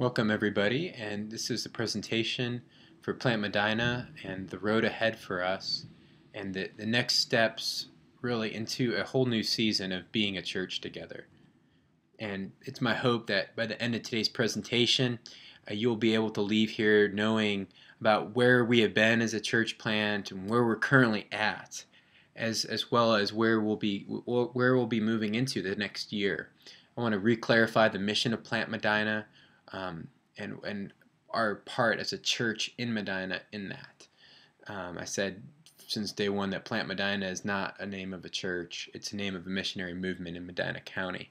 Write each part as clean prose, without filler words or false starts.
Welcome everybody, and this is the presentation for Plant Medina and the road ahead for us and the next steps really into a whole new season of being a church together. And it's my hope that by the end of today's presentation you'll be able to leave here knowing about where we have been as a church plant and where we're currently at, as well as where we'll be moving into the next year. I want to re-clarify the mission of Plant Medina and our part as a church in Medina in that. I said since day one that Plant Medina is not a name of a church, it's a name of a missionary movement in Medina County.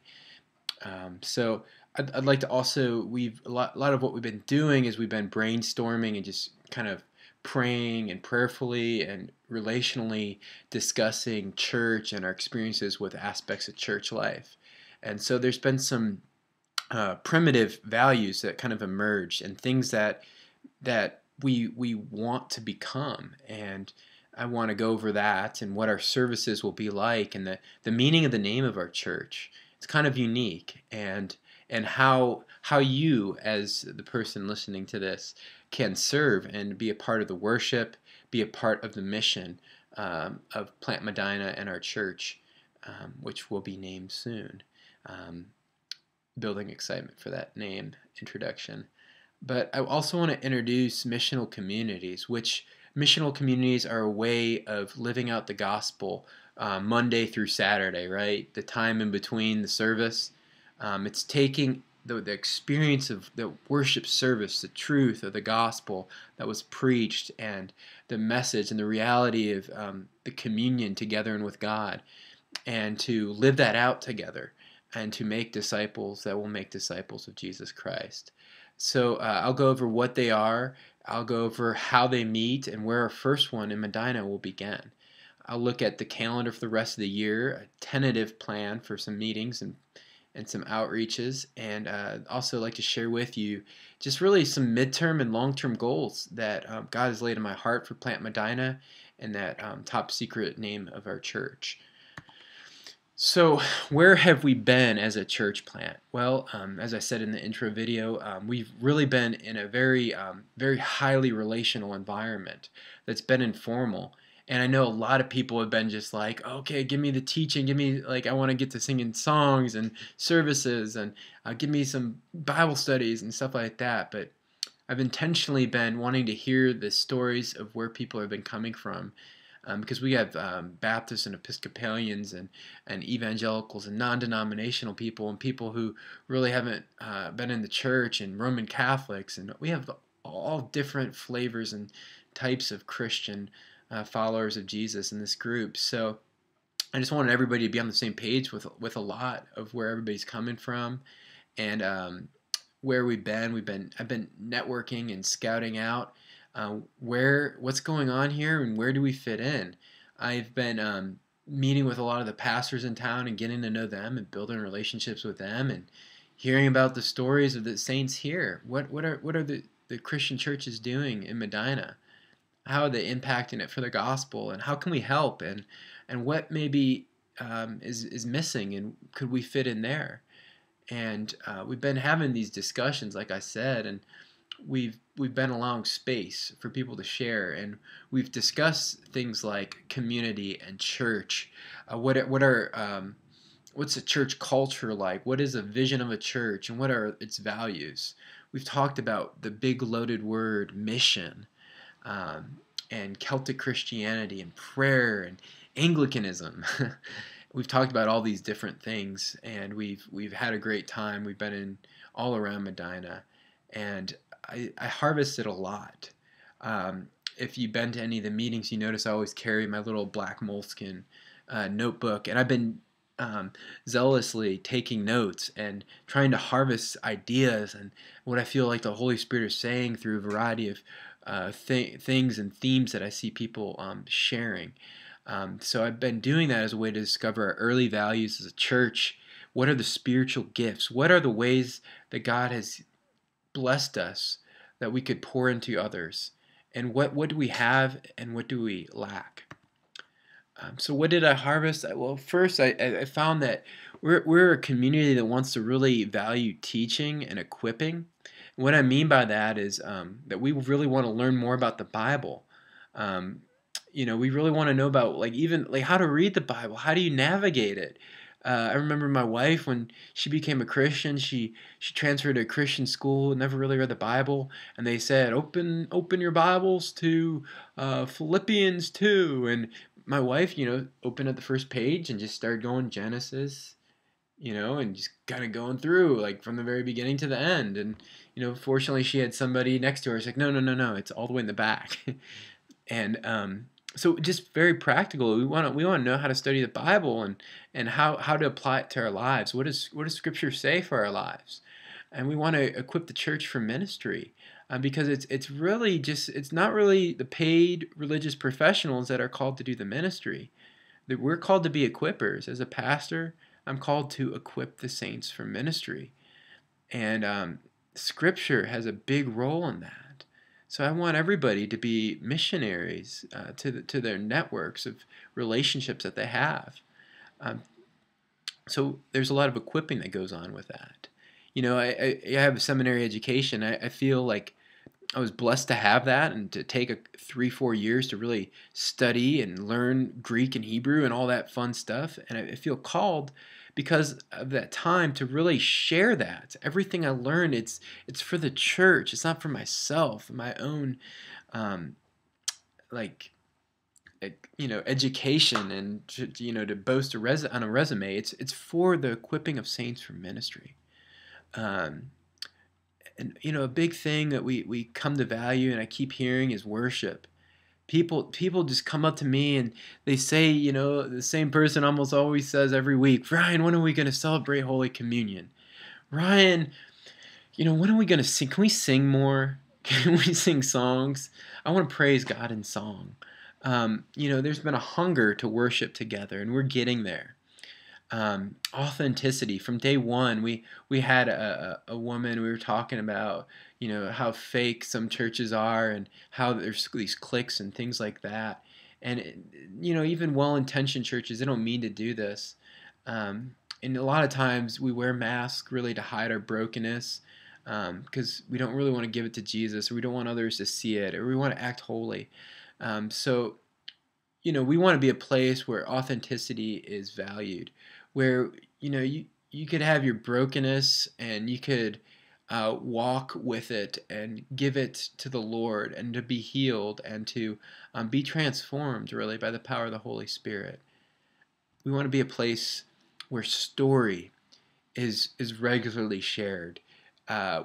So I'd like to also, a lot of what we've been doing is we've been brainstorming and just kind of praying and prayerfully and relationally discussing church and our experiences with aspects of church life. And so there's been some primitive values that kind of emerged and things that we want to become, and I want to go over that and what our services will be like and the meaning of the name of our church. It's kind of unique, and how you as the person listening to this can serve and be a part of the worship, be a part of the mission of Plant Medina and our church, which will be named soon. Building excitement for that name introduction. But I also want to introduce missional communities, which missional communities are a way of living out the gospel Monday through Saturday, right? The time in between the service. It's taking the experience of the worship service, the truth of the gospel that was preached and the message and the reality of the communion together and with God, and to live that out together, and to make disciples that will make disciples of Jesus Christ. So I'll go over what they are, I'll go over how they meet, and where our first one in Medina will begin. I'll look at the calendar for the rest of the year, a tentative plan for some meetings and some outreaches, and also like to share with you just really some midterm and long-term goals that God has laid in my heart for Plant Medina and that top secret name of our church. So where have we been as a church plant? Well, as I said in the intro video, we've really been in a very highly relational environment that's been informal. And I know a lot of people have been just like, okay, give me the teaching, give me, like, I want to get to singing songs and services and give me some Bible studies and stuff like that. But I've intentionally been wanting to hear the stories of where people have been coming from. Because we have Baptists and Episcopalians and evangelicals and non-denominational people and people who really haven't been in the church and Roman Catholics, and we have all different flavors and types of Christian followers of Jesus in this group. So I just wanted everybody to be on the same page with a lot of where everybody's coming from and where we've been. I've been networking and scouting out what's going on here and where do we fit in. I've been meeting with a lot of the pastors in town and getting to know them and building relationships with them and hearing about the stories of the saints here. What are the Christian churches doing in Medina? How are they impacting it for the gospel, and how can we help, and what maybe is missing and could we fit in there? And we've been having these discussions, like I said, and we've been allowing space for people to share, and we've discussed things like community and church. What's a church culture like? What is a vision of a church, and what are its values? We've talked about the big loaded word mission, and Celtic Christianity, and prayer, and Anglicanism. We've talked about all these different things, and we've had a great time. We've been in all around Medina, and I harvested a lot. If you've been to any of the meetings, you notice I always carry my little black moleskin notebook, and I've been zealously taking notes and trying to harvest ideas and what I feel like the Holy Spirit is saying through a variety of things and themes that I see people sharing. So I've been doing that as a way to discover our early values as a church. What are the spiritual gifts? What are the ways that God has blessed us that we could pour into others, and what do we have and what do we lack? So what did I harvest? Well, first I found that we're a community that wants to really value teaching and equipping. What I mean by that is that we really want to learn more about the Bible. You know, we really want to know about even how to read the Bible. How do you navigate it? I remember my wife, when she became a Christian, she transferred to a Christian school, never really read the Bible, and they said, open your Bibles to Philippians 2. And my wife, you know, opened up the first page and just started going Genesis, you know, and just kind of going through, like, from the very beginning to the end. And, you know, fortunately she had somebody next to her. She's like, no, no, no, no, it's all the way in the back. And so just very practical. We want to know how to study the Bible and how to apply it to our lives. What does Scripture say for our lives? And we want to equip the church for ministry because it's really just, it's not really the paid religious professionals that are called to do the ministry. That we're called to be equippers. As a pastor, I'm called to equip the saints for ministry, and Scripture has a big role in that. So I want everybody to be missionaries to their networks of relationships that they have. So there's a lot of equipping that goes on with that. You know, I have a seminary education. I feel like I was blessed to have that and to take 3-4 years to really study and learn Greek and Hebrew and all that fun stuff. And I feel called because of that time to really share that. Everything I learned, it's for the church. It's not for myself, my own, you know, education and, you know, to boast on a resume. It's for the equipping of saints for ministry. And, you know, a big thing that we come to value, and I keep hearing, is worship. People just come up to me and they say, you know, the same person almost always says every week, Ryan, when are we going to celebrate Holy Communion? Ryan, you know, when are we going to sing? Can we sing more? Can we sing songs? I want to praise God in song. You know, there's been a hunger to worship together, and we're getting there. Authenticity. From day one, we had a woman. We were talking about, you know, how fake some churches are and how there's these cliques and things like that. And it, you know, even well-intentioned churches, they don't mean to do this. And a lot of times we wear masks really to hide our brokenness because we don't really want to give it to Jesus, or we don't want others to see it, or we want to act holy. So, you know, we want to be a place where authenticity is valued, where, you know, you could have your brokenness and you could walk with it and give it to the Lord, and to be healed, and to be transformed really by the power of the Holy Spirit. We want to be a place where story is regularly shared.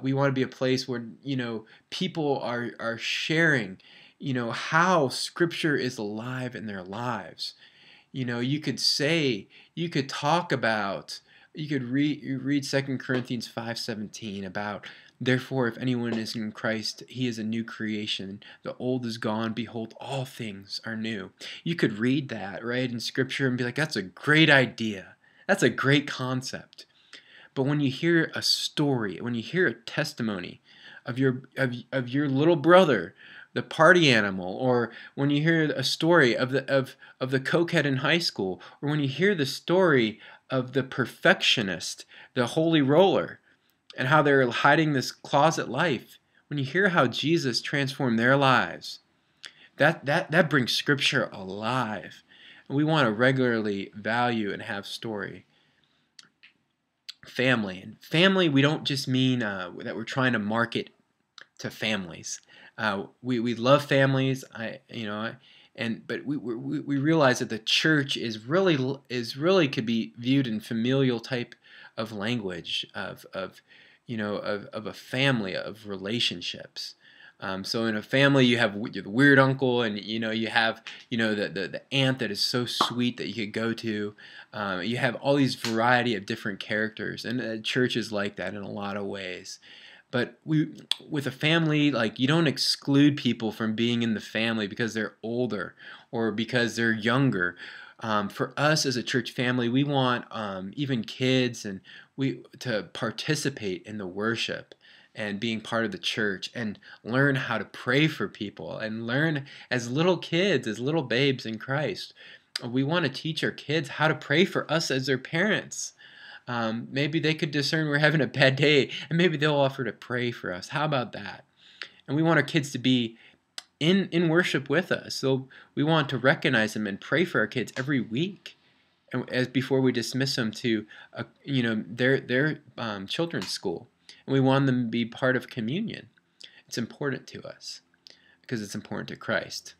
We want to be a place where, you know, people are sharing, you know, how Scripture is alive in their lives. You know, you could say, you could talk about, you could read 2 Corinthians 5:17 about, therefore, if anyone is in Christ, he is a new creation. The old is gone. Behold, all things are new. You could read that, right, in Scripture and be like, that's a great idea. That's a great concept. But when you hear a story, when you hear a testimony of your little brother, the party animal, or when you hear a story of the cokehead in high school, or when you hear the story of the perfectionist, the holy roller, and how they're hiding this closet life, when you hear how Jesus transformed their lives, that brings Scripture alive. And we want to regularly value and have story. Family. And family, we don't just mean that we're trying to market to families. We love families, but we realize that the church is really could be viewed in familial type of language of a family of relationships. So in a family, you have the weird uncle, and you have the aunt that is so sweet that you could go to. You have all these variety of different characters, and the church is like that in a lot of ways. But with a family, like, you don't exclude people from being in the family because they're older or because they're younger. For us as a church family, we want even kids and we to participate in the worship and being part of the church, and learn how to pray for people, and learn as little kids, as little babes in Christ. We want to teach our kids how to pray for us as their parents. Maybe they could discern we're having a bad day, and maybe they'll offer to pray for us. How about that? And we want our kids to be in worship with us. So we want to recognize them and pray for our kids every week, and as before we dismiss them to their children's school. And we want them to be part of communion. It's important to us because it's important to Christ.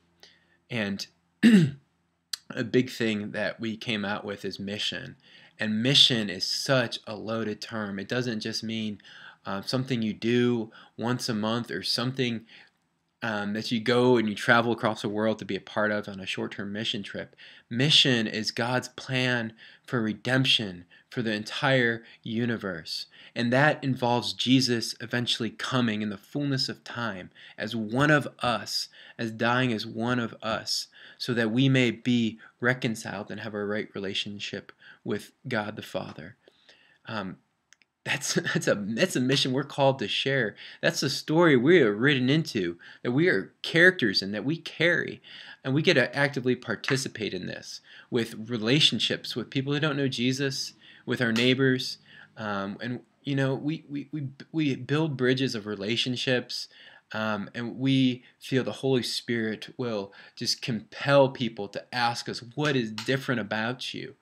And a big thing that we came out with is mission. And mission is such a loaded term. It doesn't just mean something you do once a month or something that you go and you travel across the world to be a part of on a short-term mission trip. Mission is God's plan for redemption for the entire universe. And that involves Jesus eventually coming in the fullness of time as one of us, as dying as one of us, so that we may be reconciled and have a right relationship with God the Father. That's a mission we're called to share. That's the story we are written into, that we are characters in, that we carry. And we get to actively participate in this with relationships, with people who don't know Jesus, with our neighbors. We build bridges of relationships, and we feel the Holy Spirit will just compel people to ask us, what is different about you?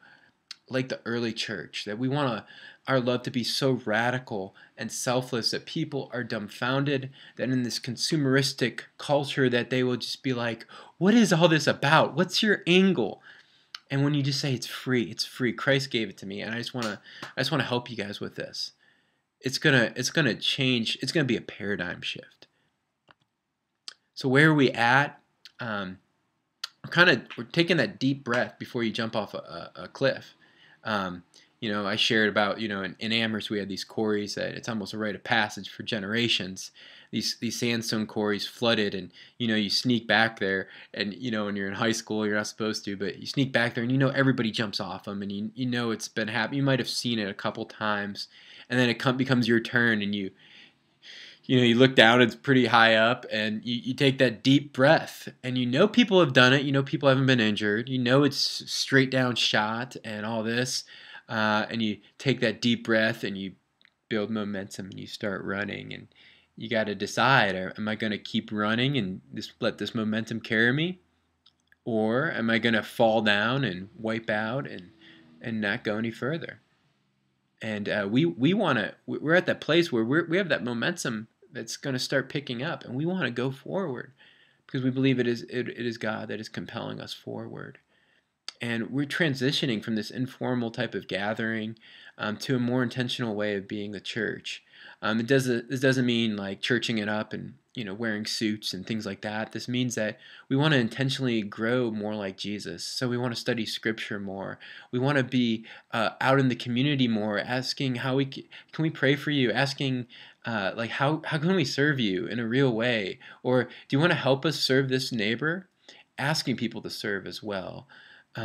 Like the early church, that we want our love to be so radical and selfless that people are dumbfounded, that in this consumeristic culture that they will just be like, what is all this about? What's your angle? And when you just say it's free, Christ gave it to me, and I just want to help you guys with this. It's gonna change. It's gonna be a paradigm shift. So where are we at? We're taking that deep breath before you jump off a cliff. I shared about, in Amherst we had these quarries that it's almost a rite of passage for generations. These sandstone quarries flooded, and, you sneak back there, and, when you're in high school, you're not supposed to, but you sneak back there, and, everybody jumps off them, and, it's been happening. You might have seen it a couple times, and then it becomes your turn, and you look down, it's pretty high up, and you take that deep breath, and people have done it, people haven't been injured, it's straight down shot and all this, and you take that deep breath and you build momentum and you start running, and you got to decide, am I going to keep running and just let this momentum carry me, or am I going to fall down and wipe out and not go any further? And we're at that place where we have that momentum that's going to start picking up, and we want to go forward because we believe it is God that is compelling us forward. And we're transitioning from this informal type of gathering to a more intentional way of being the church. This doesn't mean like churching it up and wearing suits and things like that. This means that we want to intentionally grow more like Jesus. So we want to study Scripture more. We want to be out in the community more, asking how can we pray for you, asking how can we serve you in a real way, or do you want to help us serve this neighbor? Asking people to serve as well.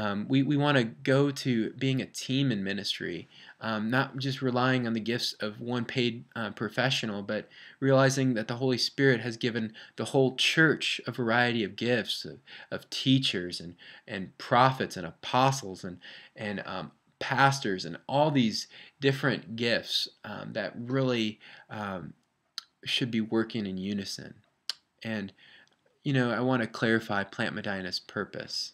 We want to go to being a team in ministry, not just relying on the gifts of one paid professional, but realizing that the Holy Spirit has given the whole church a variety of gifts of teachers and prophets and apostles and pastors and all these different gifts that really should be working in unison. And, I want to clarify Plant Medina's purpose.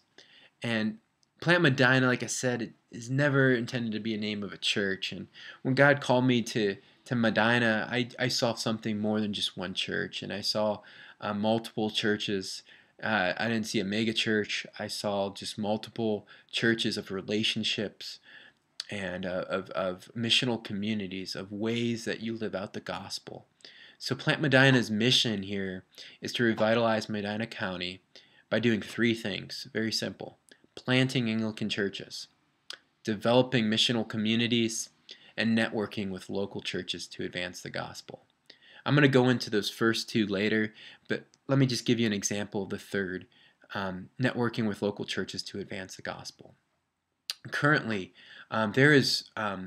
And Plant Medina, like I said, it is never intended to be a name of a church. And when God called me to Medina, I saw something more than just one church. And I saw multiple churches. I didn't see a mega church. I saw just multiple churches of relationships and of missional communities, of ways that you live out the gospel. So Plant Medina's mission here is to revitalize Medina County by doing three things, very simple. Planting Anglican churches, developing missional communities, and networking with local churches to advance the gospel. I'm going to go into those first two later, but let me just give you an example of the third, networking with local churches to advance the gospel. Currently, there's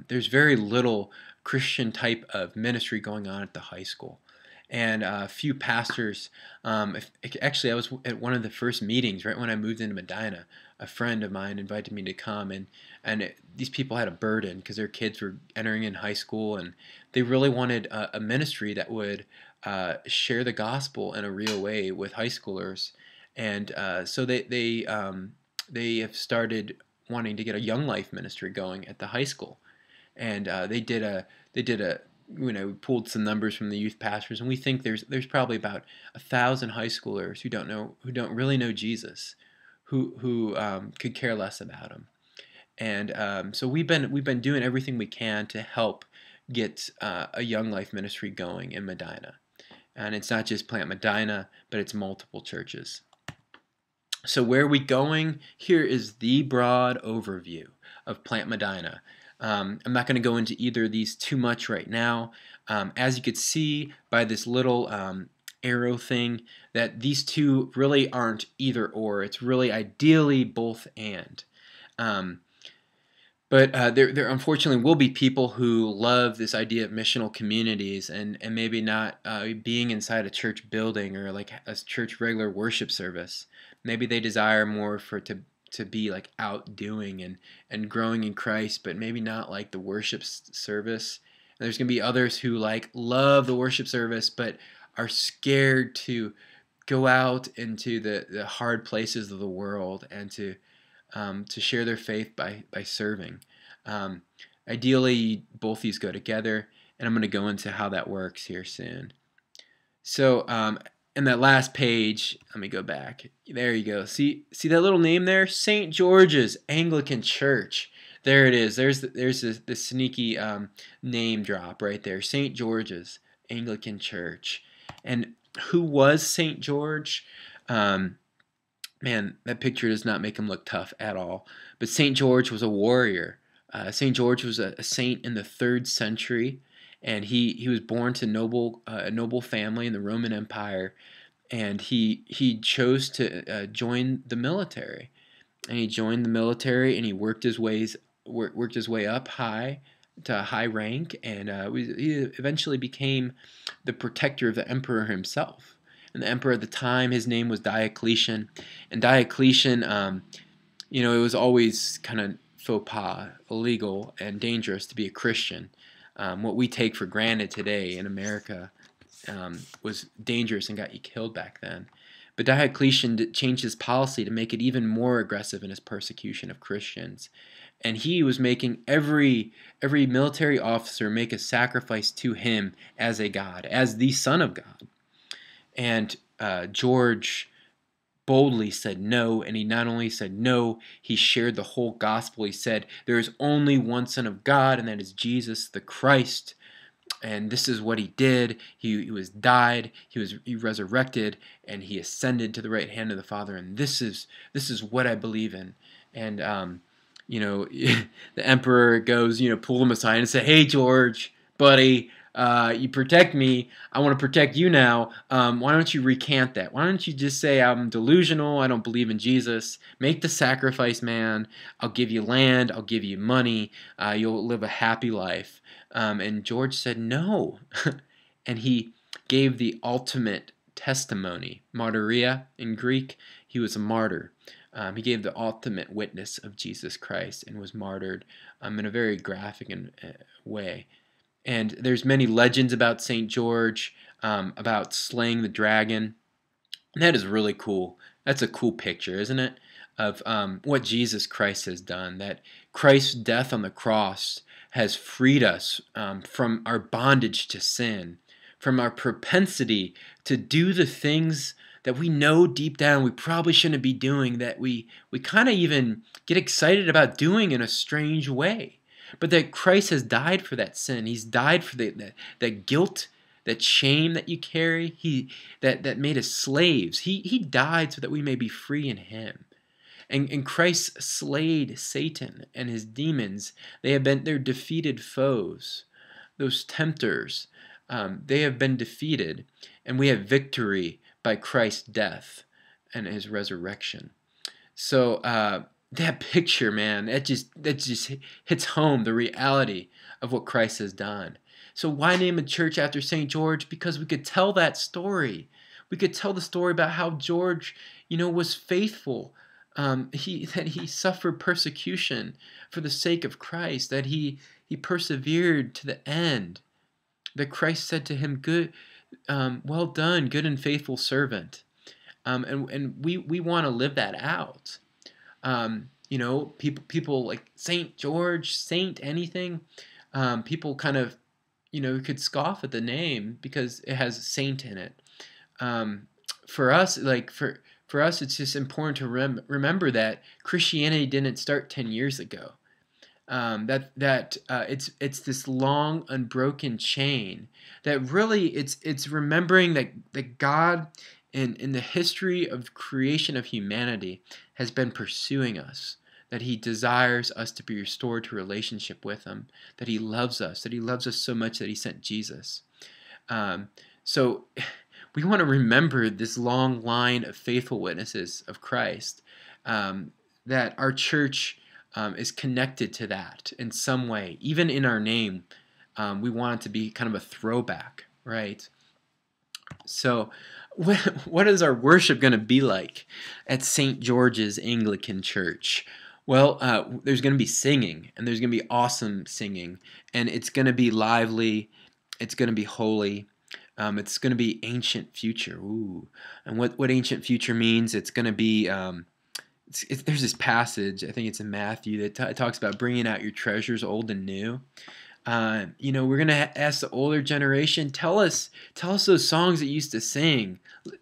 very little Christian type of ministry going on at the high school. and a few pastors. Actually, I was at one of the first meetings right when I moved into Medina. A friend of mine invited me to come, and these people had a burden because their kids were entering in high school, and they really wanted a ministry that would share the gospel in a real way with high schoolers. And so they have started wanting to get a Young Life ministry going at the high school, and they did a we pulled some numbers from the youth pastors, and we think there's probably about 1,000 high schoolers who don't really know Jesus, who could care less about him, and so we've been doing everything we can to help get a Young Life ministry going in Medina, and it's not just Plant Medina, but it's multiple churches. So where are we going? Here is the broad overview of Plant Medina. I'm not going to go into either of these too much right now. As you could see by this little arrow thing, that these two really aren't either or. It's really ideally both and. But there unfortunately will be people who love this idea of missional communities and maybe not being inside a church building or like a church regular worship service. Maybe they desire more for to be like out doing and growing in Christ, but maybe not like the worship service. And there's going to be others who like love the worship service but are scared to go out into the hard places of the world and to share their faith by serving. Ideally, both these go together, and I'm going to go into how that works here soon. So, and that last page, let me go back. There you go. See that little name there? St. George's Anglican Church. There it is. There's the sneaky name drop right there. St. George's Anglican Church. And who was St. George? Man, that picture does not make him look tough at all. But St. George was a warrior. St. George was a saint in the 3rd century. And he was born to a noble family in the Roman Empire, and he chose to join the military, and he worked his way up high to a high rank, and he eventually became the protector of the emperor himself. And the emperor at the time, his name was Diocletian, and Diocletian, it was always kind of faux pas, illegal, and dangerous to be a Christian. What we take for granted today in America was dangerous and got you killed back then. But Diocletian changed his policy to make it even more aggressive in his persecution of Christians. And he was making every military officer make a sacrifice to him as a god, as the Son of God. And George boldly said no, and he not only said no, he shared the whole gospel. He said, there is only one Son of God, and that is Jesus the Christ. And this is what he did. He resurrected, and he ascended to the right hand of the Father. And this is what I believe in. And the emperor goes, pull him aside and say, hey George, buddy, you protect me. I want to protect you now. Why don't you recant that? Why don't you just say I'm delusional? I don't believe in Jesus. Make the sacrifice, man. I'll give you land. I'll give you money. You'll live a happy life. And George said no. And he gave the ultimate testimony. Martyria in Greek. He was a martyr. He gave the ultimate witness of Jesus Christ and was martyred in a very graphic way. And there's many legends about St. George, about slaying the dragon. And that is really cool. That's a cool picture, isn't it? Of what Jesus Christ has done. That Christ's death on the cross has freed us from our bondage to sin, from our propensity to do the things that we know deep down we probably shouldn't be doing, that we kind of even get excited about doing in a strange way. But that Christ has died for that sin. He's died for that guilt, that shame that you carry, that made us slaves. He died so that we may be free in him. And Christ slayed Satan and his demons. They have been their defeated foes, those tempters. They have been defeated, and we have victory by Christ's death and his resurrection. So, that picture, man, that just hits home the reality of what Christ has done. So why name a church after St. George? Because we could tell that story. We could tell the story about how George, was faithful. That he suffered persecution for the sake of Christ. That he persevered to the end. That Christ said to him, "Good, well done, good and faithful servant." And we want to live that out. People like St. George, Saint anything. People kind of, could scoff at the name because it has saint in it. For us, it's just important to remember that Christianity didn't start 10 years ago. It's this long, unbroken chain. That really, it's remembering that God, in the history of creation of humanity, has been pursuing us. That He desires us to be restored to relationship with Him. That He loves us. That He loves us so much that He sent Jesus. So we want to remember this long line of faithful witnesses of Christ, that our church is connected to that in some way. Even in our name, we want it to be kind of a throwback, right? So what is our worship going to be like at St. George's Anglican Church? Well, there's going to be singing, and there's going to be awesome singing, and it's going to be lively, it's going to be holy. It's going to be ancient future. Ooh. And what ancient future means, it's going to be, there's this passage, I think it's in Matthew, that talks about bringing out your treasures old and new. We're going to ask the older generation, tell us those songs that you used to sing.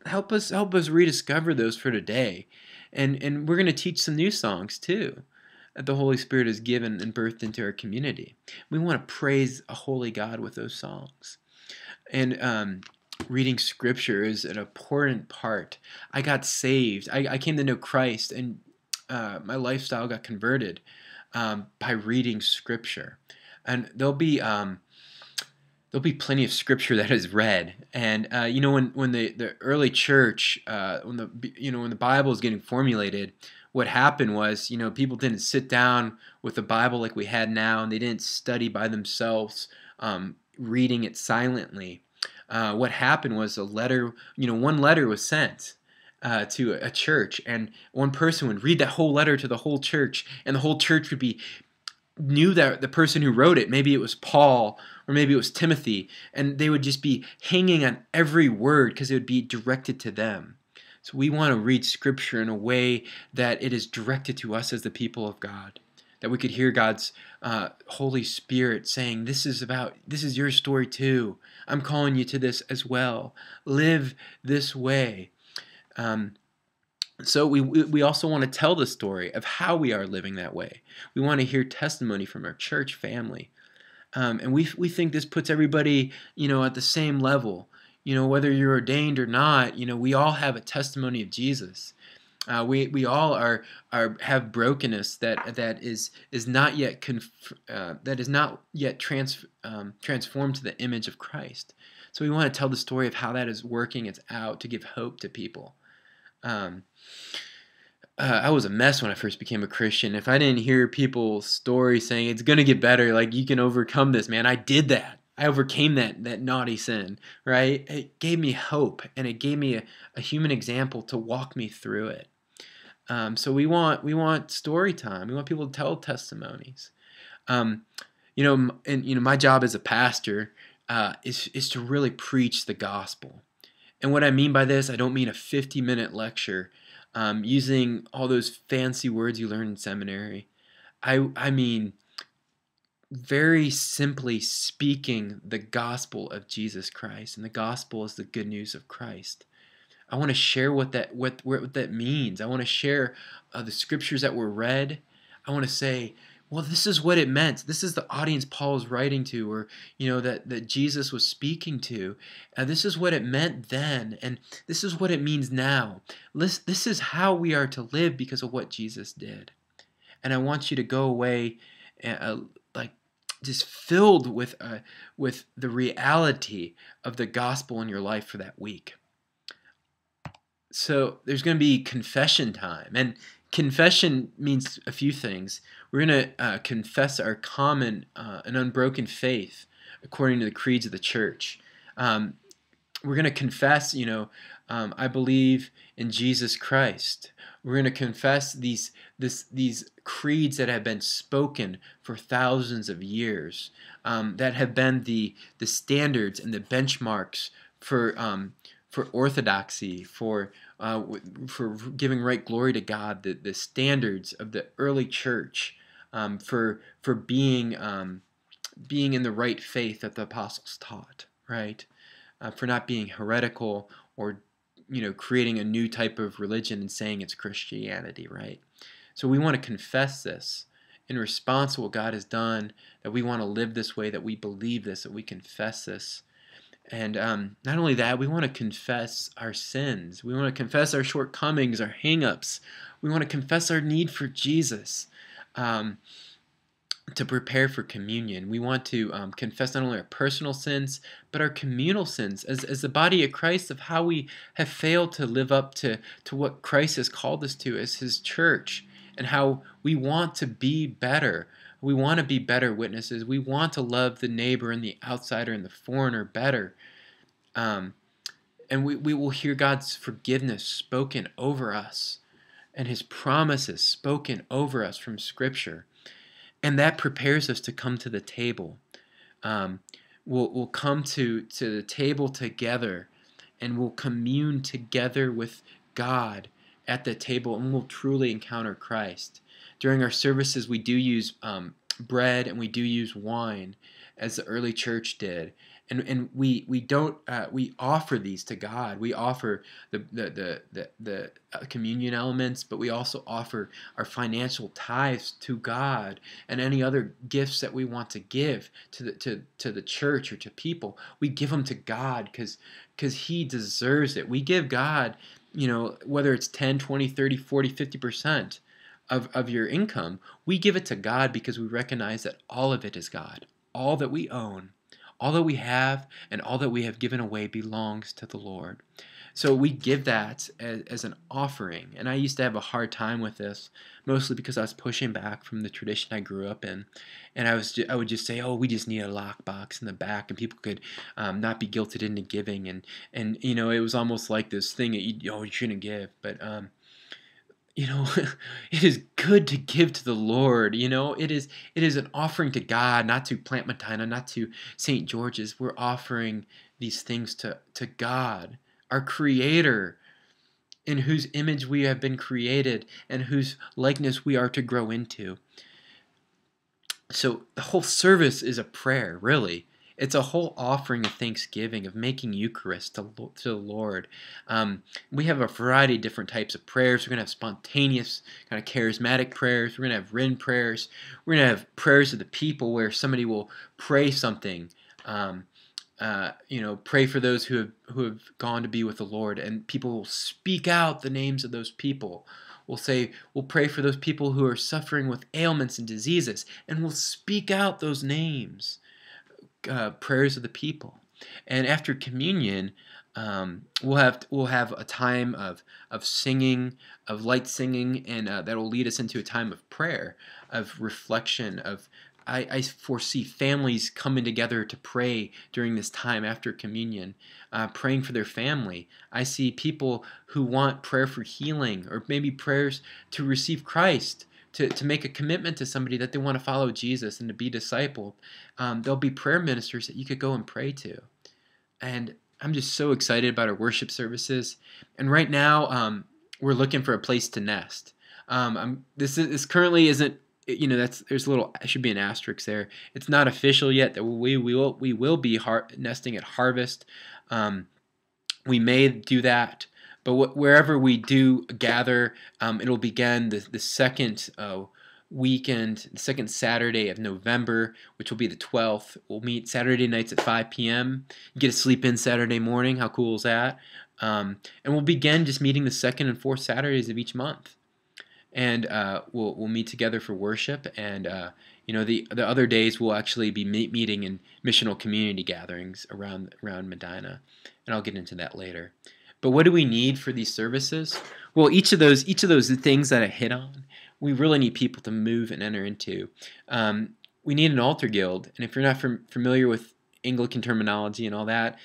Help us rediscover those for today. And we're going to teach some new songs too, that the Holy Spirit has given and birthed into our community. We want to praise a holy God with those songs. And reading Scripture is an important part. I got saved. I came to know Christ, and my lifestyle got converted by reading Scripture. And there'll be plenty of Scripture that is read. And when the early church, when the Bible is getting formulated, what happened was people didn't sit down with the Bible like we had now, and they didn't study by themselves. Reading it silently. What happened was one letter was sent to a church, and one person would read that whole letter to the whole church, and the whole church would knew that the person who wrote it, maybe it was Paul, or maybe it was Timothy, and they would just be hanging on every word because it would be directed to them. So we want to read Scripture in a way that it is directed to us as the people of God. That we could hear God's Holy Spirit saying, this is your story too. I'm calling you to this as well. Live this way. So we also want to tell the story of how we are living that way. We want to hear testimony from our church family. And we think this puts everybody, at the same level. Whether you're ordained or not, we all have a testimony of Jesus. We all have brokenness that is not yet transformed to the image of Christ. So we want to tell the story of how that is working. It's out to give hope to people. I was a mess when I first became a Christian. If I didn't hear people's stories saying it's gonna get better, like you can overcome this, man, I did that. I overcame that naughty sin, right? It gave me hope, and it gave me a human example to walk me through it. So we want story time. We want people to tell testimonies. My job as a pastor is to really preach the gospel. And what I mean by this, I don't mean a 50-minute lecture using all those fancy words you learn in seminary. I mean very simply speaking the gospel of Jesus Christ, and the gospel is the good news of Christ. I want to share what that means. I want to share the Scriptures that were read. I want to say, well, this is what it meant. This is the audience Paul is writing to, or that Jesus was speaking to. This is what it meant then, and this is what it means now. This is how we are to live because of what Jesus did. And I want you to go away just filled with the reality of the gospel in your life for that week. So there's going to be confession time, and confession means a few things. We're going to confess our common and unbroken faith according to the creeds of the church. We're going to confess, I believe in Jesus Christ. We're going to confess these creeds that have been spoken for thousands of years, that have been the standards and the benchmarks for orthodoxy, for giving right glory to God, the standards of the early church, for being being in the right faith that the apostles taught, right? For not being heretical or creating a new type of religion and saying it's Christianity, right? So we want to confess this in response to what God has done, that we want to live this way, that we believe this, that we confess this. And not only that, we want to confess our sins. We want to confess our shortcomings, our hang-ups. We want to confess our need for Jesus to prepare for communion. We want to confess not only our personal sins, but our communal sins as the body of Christ, of how we have failed to live up to what Christ has called us to as his church, and how we want to be better. We want to be better witnesses. We want to love the neighbor and the outsider and the foreigner better. And we will hear God's forgiveness spoken over us and his promises spoken over us from Scripture. And that prepares us to come to the table. We'll come to the table together, and we'll commune together with God at the table, and we'll truly encounter Christ. During our services, we do use bread and we do use wine, as the early church did, and we offer these to God. We offer the communion elements, but we also offer our financial tithes to God and any other gifts that we want to give to the church or to people. We give them to God because He deserves it. We give God, whether it's 10, 20, 30, 40, 50%. Of your income, we give it to God because we recognize that all of it is God. All that we own, all that we have, and all that we have given away belongs to the Lord. So we give that as an offering. And I used to have a hard time with this, mostly because I was pushing back from the tradition I grew up in. And I would just say, oh, we just need a lockbox in the back, and people could not be guilted into giving. And it was almost like this thing that you shouldn't give. But it is good to give to the Lord. It is an offering to God, not to Plant Medina, not to St. George's. We're offering these things to God, our Creator, in whose image we have been created and whose likeness we are to grow into. So the whole service is a prayer, really. It's a whole offering of thanksgiving, of making Eucharist to the Lord. We have a variety of different types of prayers. We're going to have spontaneous, kind of charismatic prayers. We're going to have Rin prayers. We're going to have prayers of the people, where somebody will pray something, pray for those who have gone to be with the Lord, and people will speak out the names of those people. We'll say, we'll pray for those people who are suffering with ailments and diseases, and we'll speak out those names. Prayers of the people. And after communion, we'll have a time of singing, of light singing, and that will lead us into a time of prayer, of reflection. I foresee families coming together to pray during this time after communion, praying for their family. I see people who want prayer for healing, or maybe prayers to receive Christ. To make a commitment to somebody that they want to follow Jesus and to be discipled. There'll be prayer ministers that you could go and pray to. And I'm just so excited about our worship services. And right now, we're looking for a place to nest. This currently isn't, there's a little, should be an asterisk there. It's not official yet that we will be nesting at Harvest. We may do that. But wherever we do gather, it'll begin the second weekend, the second Saturday of November, which will be the 12th. We'll meet Saturday nights at 5 p.m. You get to sleep in Saturday morning. How cool is that? And we'll begin just meeting the second and fourth Saturdays of each month. And we'll meet together for worship, and the other days we'll actually be meeting in missional community gatherings around Medina, and I'll get into that later. But what do we need for these services? Well, each of those things that I hit on, we really need people to move and enter into. We need an altar guild, and if you're not familiar with Anglican terminology and all that.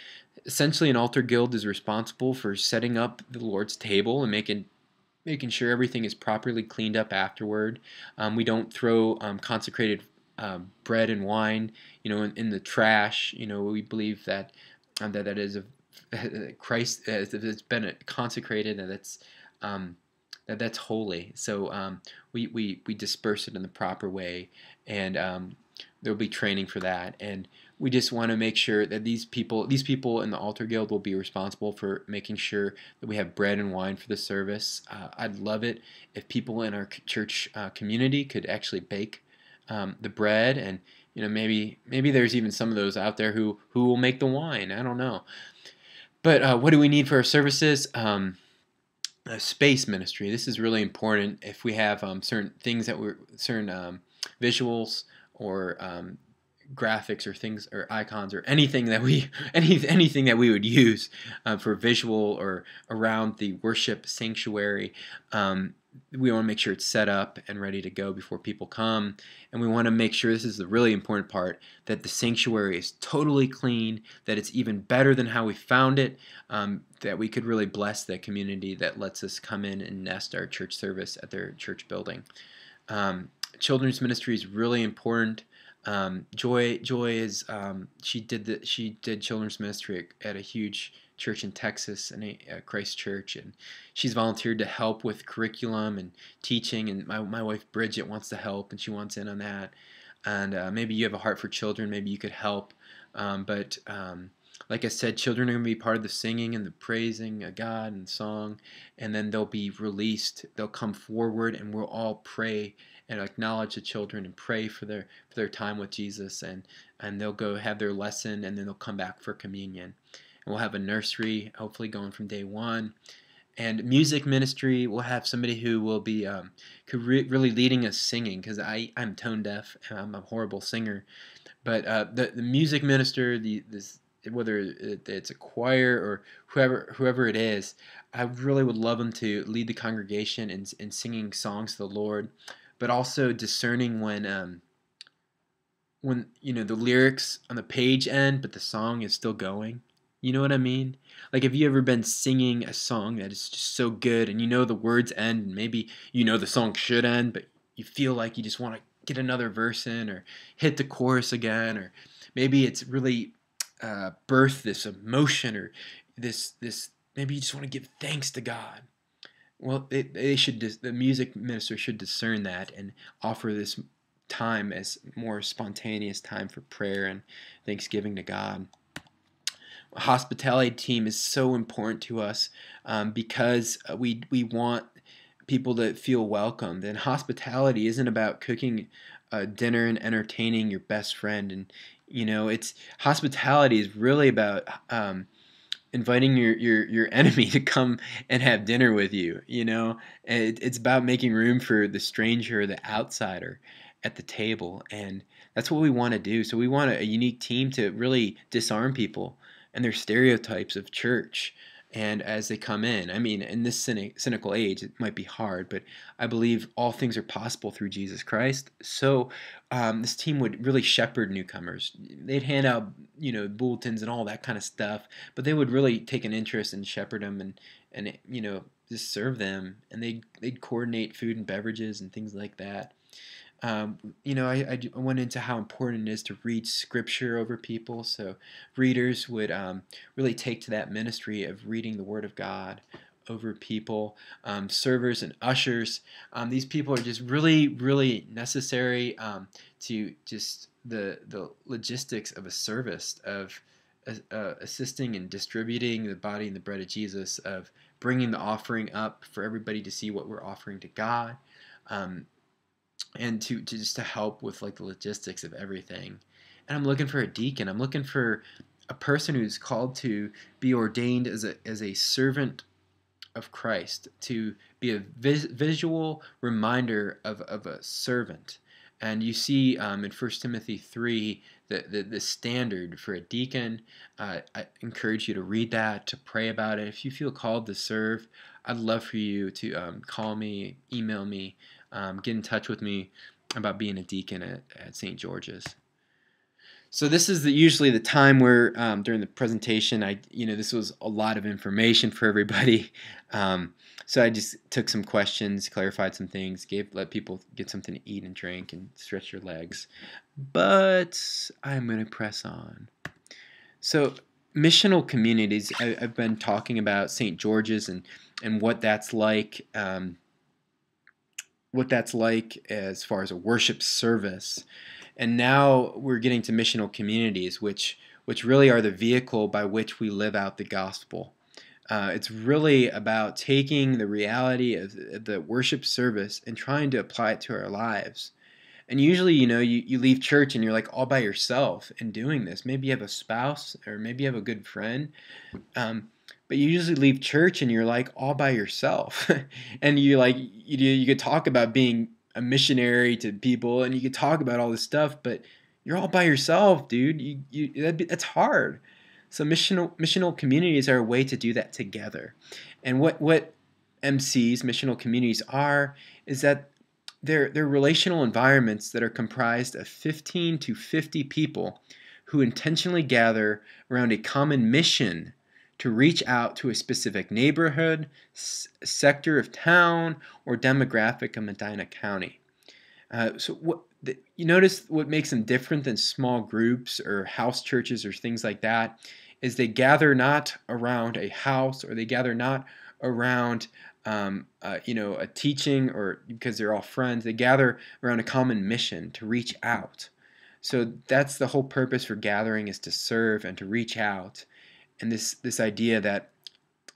Essentially, an altar guild is responsible for setting up the Lord's table and making sure everything is properly cleaned up afterward. We don't throw consecrated bread and wine, in the trash. We believe that that is a Christ, it's been consecrated, and that's holy. So we disperse it in the proper way, and there'll be training for that. And we just want to make sure that these people in the altar guild will be responsible for making sure that we have bread and wine for the service. I'd love it if people in our church community could actually bake the bread, and maybe there's even some of those out there who will make the wine. I don't know. But what do we need for our services? Space ministry. This is really important. If we have certain things that we're visuals or graphics or things or icons or anything that we anything that we would use for visual or around the worship sanctuary, we want to make sure it's set up and ready to go before people come. And we want to make sure, this is the really important part, that the sanctuary is totally clean, that it's even better than how we found it, that we could really bless the community that lets us come in and nest our church service at their church building. Children's ministry is really important. Joy is she did children's ministry at a huge church in Texas, and Christ Church, and she's volunteered to help with curriculum and teaching, and my wife Bridget wants to help, and she wants in on that. And maybe you have a heart for children, maybe you could help. Like I said, children are going to be part of the singing and the praising of God and song, and then they'll be released. They'll come forward, and we'll all pray and acknowledge the children and pray for their time with Jesus, and they'll go have their lesson, and then they'll come back for communion. And we'll have a nursery, hopefully going from day one. And music ministry, we'll have somebody who will be really leading us singing, because I'm tone deaf and I'm a horrible singer. But the music minister, whether it's a choir or whoever it is, I really would love them to lead the congregation in singing songs to the Lord, but also discerning when the lyrics on the page end, but the song is still going. You know what I mean? Like, have you ever been singing a song that is just so good, and the words end, and maybe the song should end, but you feel like you just want to get another verse in or hit the chorus again, or maybe it's really birth this emotion, or this maybe you just want to give thanks to God. Well, the music minister should discern that and offer this time as more spontaneous time for prayer and thanksgiving to God. Hospitality team is so important to us because we want people to feel welcomed. And hospitality isn't about cooking a dinner and entertaining your best friend. And it's hospitality is really about inviting your enemy to come and have dinner with you. And it's about making room for the stranger or the outsider at the table, and that's what we want to do. So we want a unique team to really disarm people and their stereotypes of church, and as they come in. I mean, in this cynical age, it might be hard, but I believe all things are possible through Jesus Christ. So this team would really shepherd newcomers. They'd hand out, bulletins and all that kind of stuff, but they would really take an interest and shepherd them and just serve them, and they'd coordinate food and beverages and things like that. I went into how important it is to read Scripture over people, so readers would really take to that ministry of reading the Word of God over people. Servers and ushers, these people are just really, really necessary to just the logistics of a service, of assisting and distributing the body and the bread of Jesus, of bringing the offering up for everybody to see what we're offering to God. And to help with the logistics of everything. And I'm looking for a deacon. I'm looking for a person who's called to be ordained as a servant of Christ, to be a visual reminder of a servant. And you see in 1 Timothy 3 the standard for a deacon. I encourage you to read that, to pray about it. If you feel called to serve, I'd love for you to call me, email me, get in touch with me about being a deacon at St. George's. So this is usually the time where during the presentation, this was a lot of information for everybody. So I just took some questions, clarified some things, let people get something to eat and drink and stretch their legs. But I'm going to press on. So missional communities, I've been talking about St. George's and what that's like. What that's like as far as a worship service. And now we're getting to missional communities, which really are the vehicle by which we live out the gospel. It's really about taking the reality of the worship service and trying to apply it to our lives. And usually, you leave church and you're like all by yourself and doing this. Maybe you have a spouse or maybe you have a good friend. But you usually leave church and you're like all by yourself. And you could talk about being a missionary to people and you could talk about all this stuff, but you're all by yourself, dude. That's hard. So missional communities are a way to do that together. And what MCs, missional communities, are is that they're relational environments that are comprised of 15 to 50 people who intentionally gather around a common mission to reach out to a specific neighborhood, sector of town, or demographic of Medina County. You notice what makes them different than small groups or house churches or things like that is they gather not around a house, or they gather not around a teaching, or because they're all friends. They gather around a common mission to reach out. So that's the whole purpose for gathering, is to serve and to reach out. And this idea that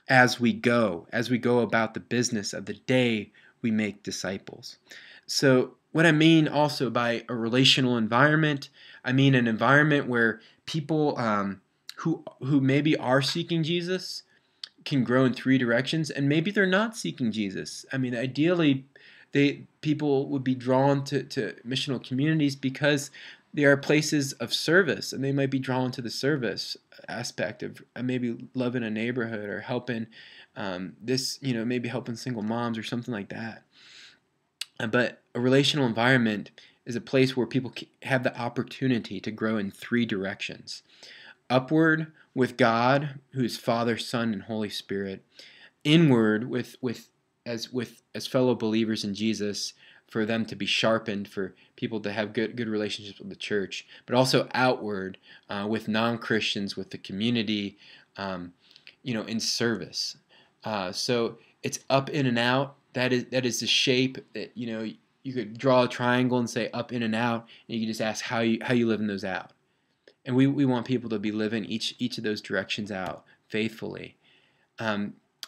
as we go about the business of the day, we make disciples. So what I mean also by a relational environment, I mean an environment where people who maybe are seeking Jesus can grow in three directions, and maybe they're not seeking Jesus. I mean, ideally, people would be drawn to missional communities because they are places of service, and they might be drawn to the service aspect of maybe loving a neighborhood or helping maybe helping single moms or something like that. But a relational environment is a place where people have the opportunity to grow in three directions: upward with God, who is Father, Son, and Holy Spirit; inward as fellow believers in Jesus, for them to be sharpened, for people to have good relationships with the church, but also outward with non-Christians, with the community, in service. So it's up, in, and out. That is the shape that, you could draw a triangle and say up, in, and out, and you can just ask how you live in those out. And we want people to be living each of those directions out faithfully.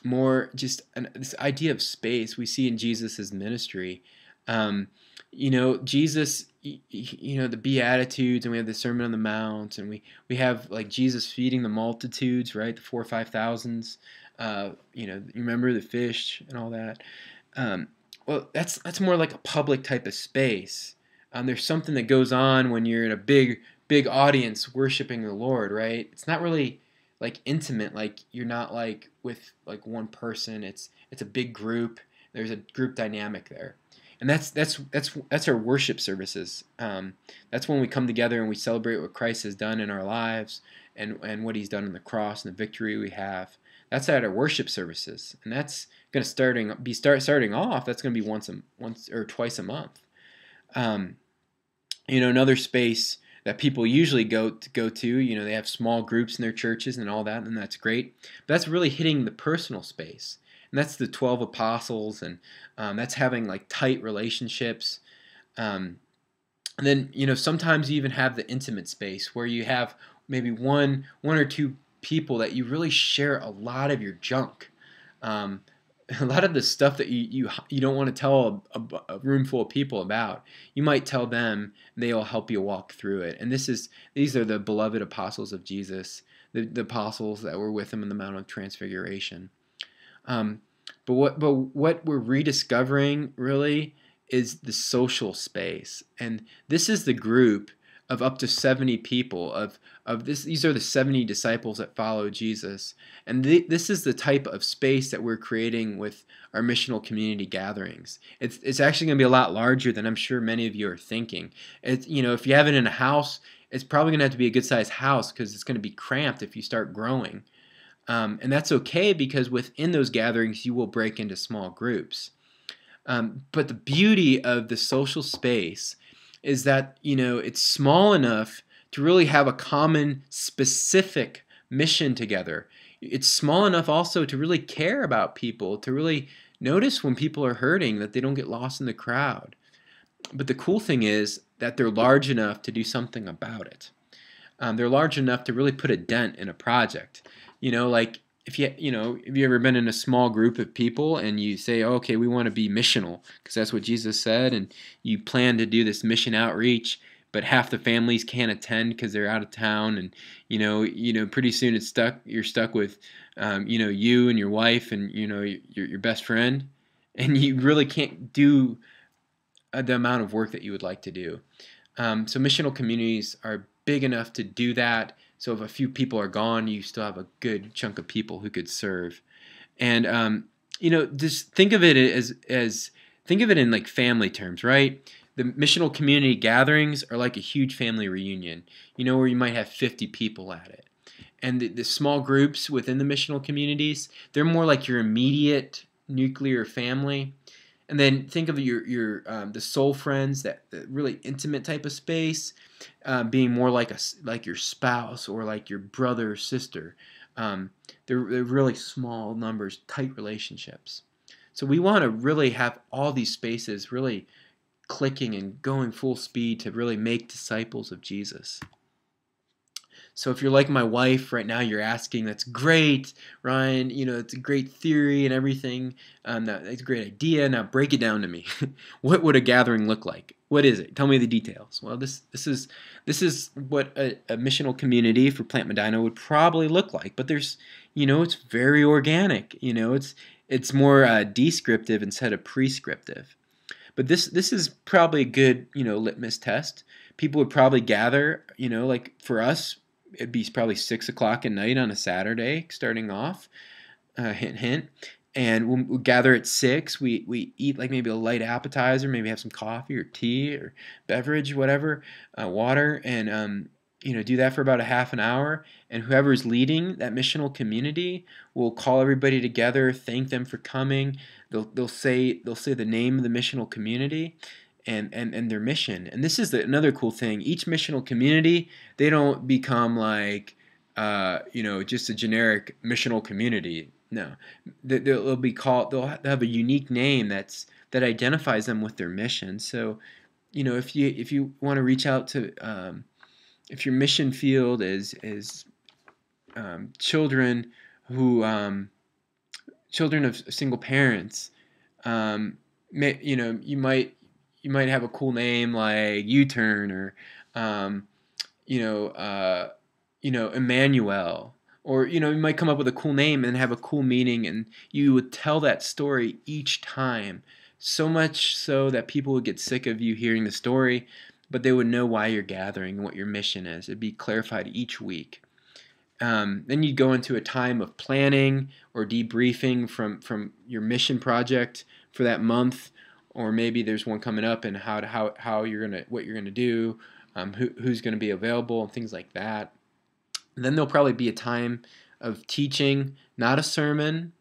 More just this idea of space we see in Jesus' ministry. Jesus, the Beatitudes, and we have the Sermon on the Mount, and we have like Jesus feeding the multitudes, right? The 4,000 or 5,000, remember the fish and all that. Well, that's more like a public type of space. There's something that goes on when you're in a big audience worshiping the Lord, right? It's not really like intimate, like you're not like with like one person. It's a big group. There's a group dynamic there. And that's our worship services. That's when we come together and we celebrate what Christ has done in our lives and what He's done on the cross and the victory we have. That's at our worship services, and that's going to starting off. That's going to be once or twice a month. Another space that people usually go to. They have small groups in their churches and all that, and that's great. But that's really hitting the personal space. And that's the 12 apostles, and that's having like tight relationships. And then, sometimes you even have the intimate space where you have maybe one or two people that you really share a lot of your junk. A lot of the stuff that you don't want to tell a room full of people about, you might tell them, and they'll help you walk through it. And these are the beloved apostles of Jesus, the apostles that were with Him on the Mount of Transfiguration. But what we're rediscovering really is the social space, and this is the group of up to 70 people. These are the 70 disciples that follow Jesus, and this is the type of space that we're creating with our missional community gatherings. It's actually going to be a lot larger than I'm sure many of you are thinking. If you have it in a house, it's probably going to have to be a good-sized house because it's going to be cramped if you start growing. And that's okay because within those gatherings, you will break into small groups. But the beauty of the social space is that, you know, it's small enough to really have a common, specific mission together. It's small enough also to really care about people, to really notice when people are hurting that they don't get lost in the crowd. But the cool thing is that they're large enough to do something about it. They're large enough to really put a dent in a project. You know, like if you ever been in a small group of people and you say, oh, okay, we want to be missional because that's what Jesus said, and you plan to do this mission outreach, but half the families can't attend because they're out of town, and you know, pretty soon it's stuck. You're stuck with, you know, you and your wife and your best friend, and you really can't do the amount of work that you would like to do. So missional communities are big enough to do that. So if a few people are gone, you still have a good chunk of people who could serve. And you know, just think of it as think of it in like family terms, right? The missional community gatherings are like a huge family reunion, you know, where you might have 50 people at it. And the small groups within the missional communities, they're more like your immediate nuclear family. And then think of the soul friends, that really intimate type of space, being more like your spouse or like your brother or sister. They're really small numbers, tight relationships. So we want to really have all these spaces really clicking and going full speed to really make disciples of Jesus. So if you're like my wife right now, you're asking, that's great, Ryan, you know, it's a great theory and everything. That's a great idea. Now break it down to me. What would a gathering look like? What is it? Tell me the details. Well, this is what a missional community for Plant Medina would probably look like. But there's, you know, it's very organic. You know, it's more descriptive instead of prescriptive. But this is probably a good, you know, litmus test. People would probably gather, you know, like for us, it'd be probably 6 o'clock at night on a Saturday, starting off, hint, hint. And we'll gather at 6. We eat like maybe a light appetizer, maybe have some coffee or tea or beverage, whatever, water, and you know, do that for about a half an hour. And whoever's leading that missional community will call everybody together, thank them for coming. They'll say the name of the missional community. And their mission. And this is another cool thing. Each missional community, they don't become like, you know, just a generic missional community. No, they'll have a unique name that identifies them with their mission. So, you know, if you want to reach out to, if your mission field is children who, children of single parents, you might have a cool name like U-Turn or, you know, Emmanuel, or, you know, you might come up with a cool name and have a cool meaning, and you would tell that story each time, so much so that people would get sick of you hearing the story, but they would know why you're gathering and what your mission is. It'd be clarified each week. Then you'd go into a time of planning or debriefing from your mission project for that month. Or maybe there's one coming up, and how what you're gonna do, who's gonna be available, and things like that. And then there'll probably be a time of teaching, not a sermon,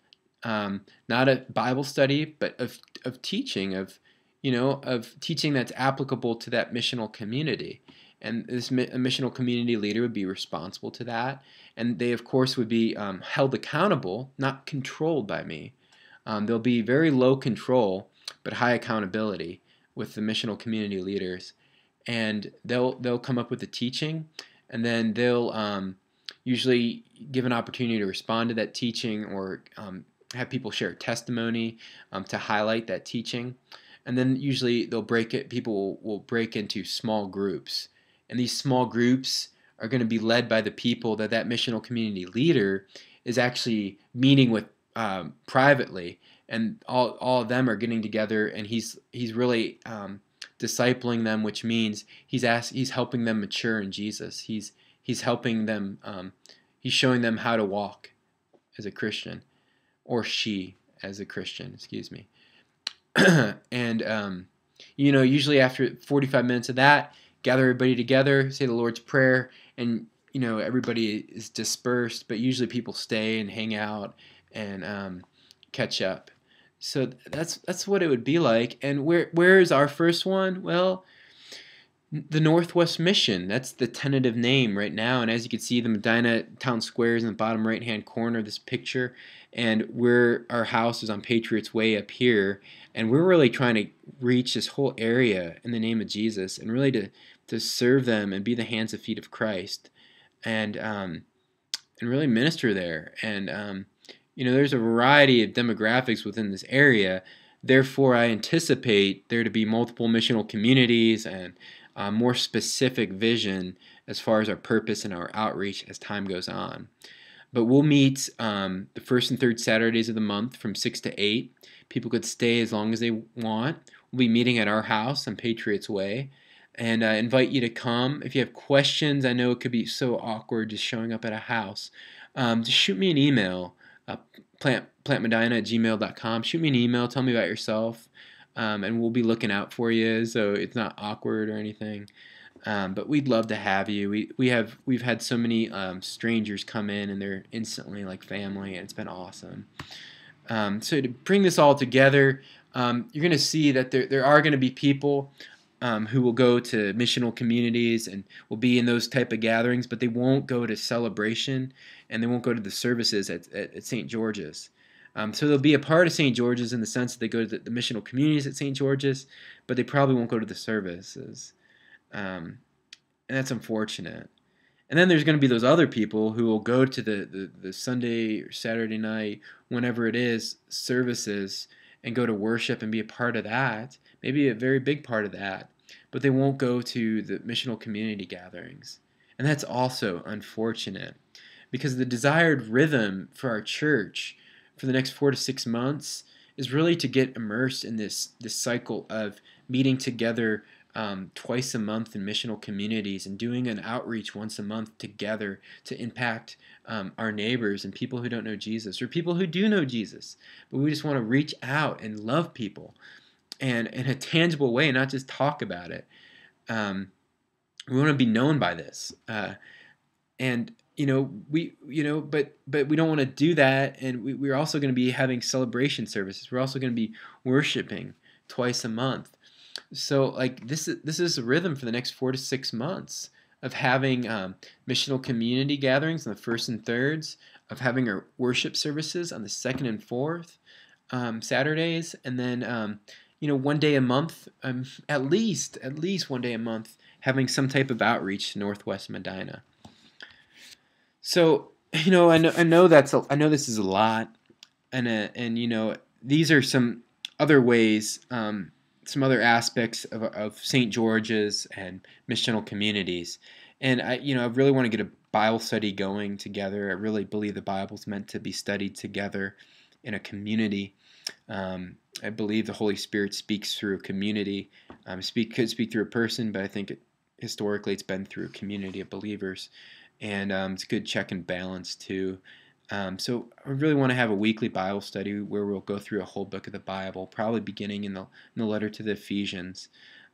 not a Bible study, but of teaching, of teaching that's applicable to that missional community. And this missional community leader would be responsible to that, and they of course would be held accountable, not controlled by me. There'll be very low control, but high accountability with the missional community leaders, and they'll come up with the teaching, and then they'll usually give an opportunity to respond to that teaching, or have people share testimony to highlight that teaching, and then usually they'll break it. People will break into small groups, and these small groups are going to be led by the people that missional community leader is actually meeting with privately. And all of them are getting together, and he's really discipling them, which means he's helping them mature in Jesus. He's helping them. He's showing them how to walk as a Christian, or she as a Christian. Excuse me. And you know, usually after 45 minutes of that, gather everybody together, say the Lord's Prayer, and you know everybody is dispersed, but usually people stay and hang out and catch up. So that's what it would be like. And where is our first one? Well, the Northwest Mission. That's the tentative name right now. And as you can see, the Medina Town Square is in the bottom right-hand corner of this picture. And our house is on Patriots Way up here. And we're really trying to reach this whole area in the name of Jesus and really to serve them and be the hands and feet of Christ and really minister there. And, you know, there's a variety of demographics within this area. Therefore, I anticipate there to be multiple missional communities and more specific vision as far as our purpose and our outreach as time goes on. But we'll meet the first and third Saturdays of the month from 6 to 8. People could stay as long as they want. We'll be meeting at our house on Patriots Way. And I invite you to come. If you have questions, I know it could be so awkward just showing up at a house. Just shoot me an email. plantmedina@gmail.com. Shoot me an email, tell me about yourself, and we'll be looking out for you, so it's not awkward or anything. But we'd love to have you. We've had so many strangers come in, and they're instantly like family, and it's been awesome. So to bring this all together, you're going to see that there are going to be people who will go to missional communities and will be in those type of gatherings, but they won't go to celebration and they won't go to the services at St. George's. So they'll be a part of St. George's in the sense that they go to the missional communities at St. George's, but they probably won't go to the services. And that's unfortunate. And then there's going to be those other people who will go to the Sunday or Saturday night, whenever it is, services and go to worship and be a part of that, maybe a very big part of that, but they won't go to the missional community gatherings. And that's also unfortunate because the desired rhythm for our church for the next 4 to 6 months is really to get immersed in this cycle of meeting together twice a month in missional communities and doing an outreach once a month together to impact our neighbors and people who don't know Jesus or people who do know Jesus. But we just want to reach out and love people and in a tangible way, not just talk about it. We want to be known by this. And you know, but we don't want to do that. And we're also going to be having celebration services. We're also going to be worshiping twice a month. So like this is a rhythm for the next 4 to 6 months of having missional community gatherings on the first and thirds, of having our worship services on the second and fourth Saturdays, and then you know, one day a month, at least one day a month, having some type of outreach to Northwest Medina. So you know, I know this is a lot, and you know, these are some other ways. Some other aspects of St. George's and missional communities. And I really want to get a Bible study going together. I really believe the Bible's meant to be studied together in a community. I believe the Holy Spirit speaks through a community. Could speak through a person, but I think historically it's been through a community of believers. And it's a good check and balance too. So I really want to have a weekly Bible study where we'll go through a whole book of the Bible, probably beginning in the letter to the Ephesians.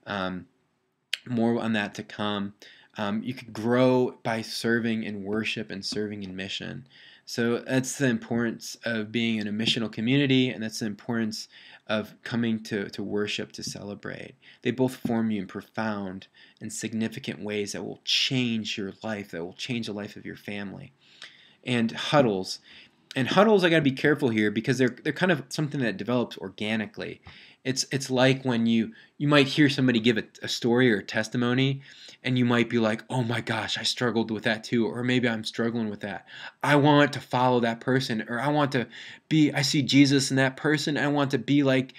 More on that to come. You could grow by serving in worship and serving in mission. So that's the importance of being in a missional community, and that's the importance of coming to worship, to celebrate. They both form you in profound and significant ways that will change your life, that will change the life of your family. And huddles. And huddles, I got to be careful here because they're kind of something that develops organically. It's like when you might hear somebody give a story or a testimony, and you might be like, oh my gosh, I struggled with that too, or maybe I'm struggling with that. I want to follow that person, or I see Jesus in that person. I want to be like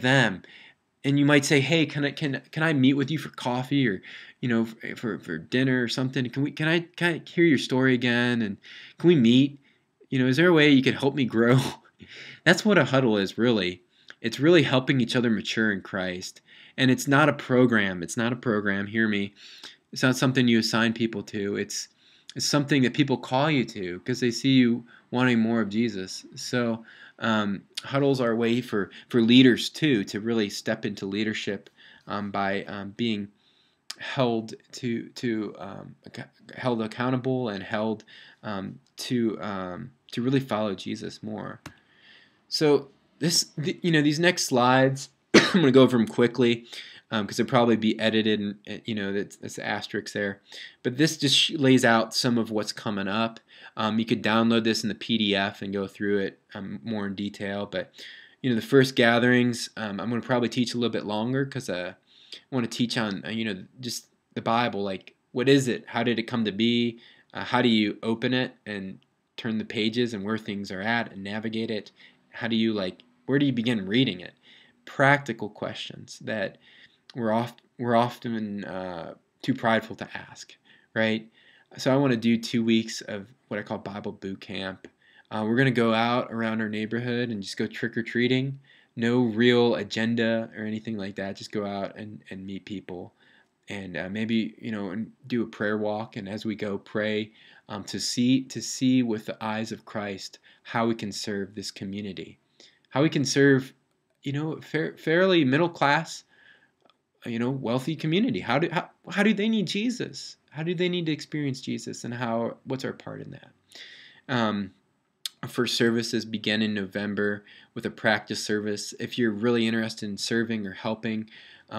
them. And you might say, hey, can I meet with you for coffee or, you know, for dinner or something? Can I hear your story again? And can we meet? You know, is there a way you could help me grow? That's what a huddle is, really. It's really helping each other mature in Christ. And it's not a program. It's not a program. Hear me. It's not something you assign people to. It's something that people call you to because they see you wanting more of Jesus. So huddles are a way for leaders, too, to really step into leadership by being held held accountable and held to really follow Jesus more. So these next slides, I'm going to go over them quickly because they'll probably be edited, and that's the asterisk there. But this just lays out some of what's coming up. You could download this in the PDF and go through it more in detail. But the first gatherings, I'm going to probably teach a little bit longer because I want to teach on, just the Bible, like what is it? How did it come to be? How do you open it and turn the pages and where things are at and navigate it? How do you, where do you begin reading it? Practical questions that we're often too prideful to ask, right? So I want to do 2 weeks of what I call Bible boot camp. We're going to go out around our neighborhood and just go trick-or-treating. No real agenda or anything like that. Just go out and meet people, and maybe and do a prayer walk. And as we go, pray to see with the eyes of Christ how we can serve this community, how we can serve fairly middle class, wealthy community. How do they need Jesus? How do they need to experience Jesus? And what's our part in that? Our first services begin in November with a practice service. If you're really interested in serving or helping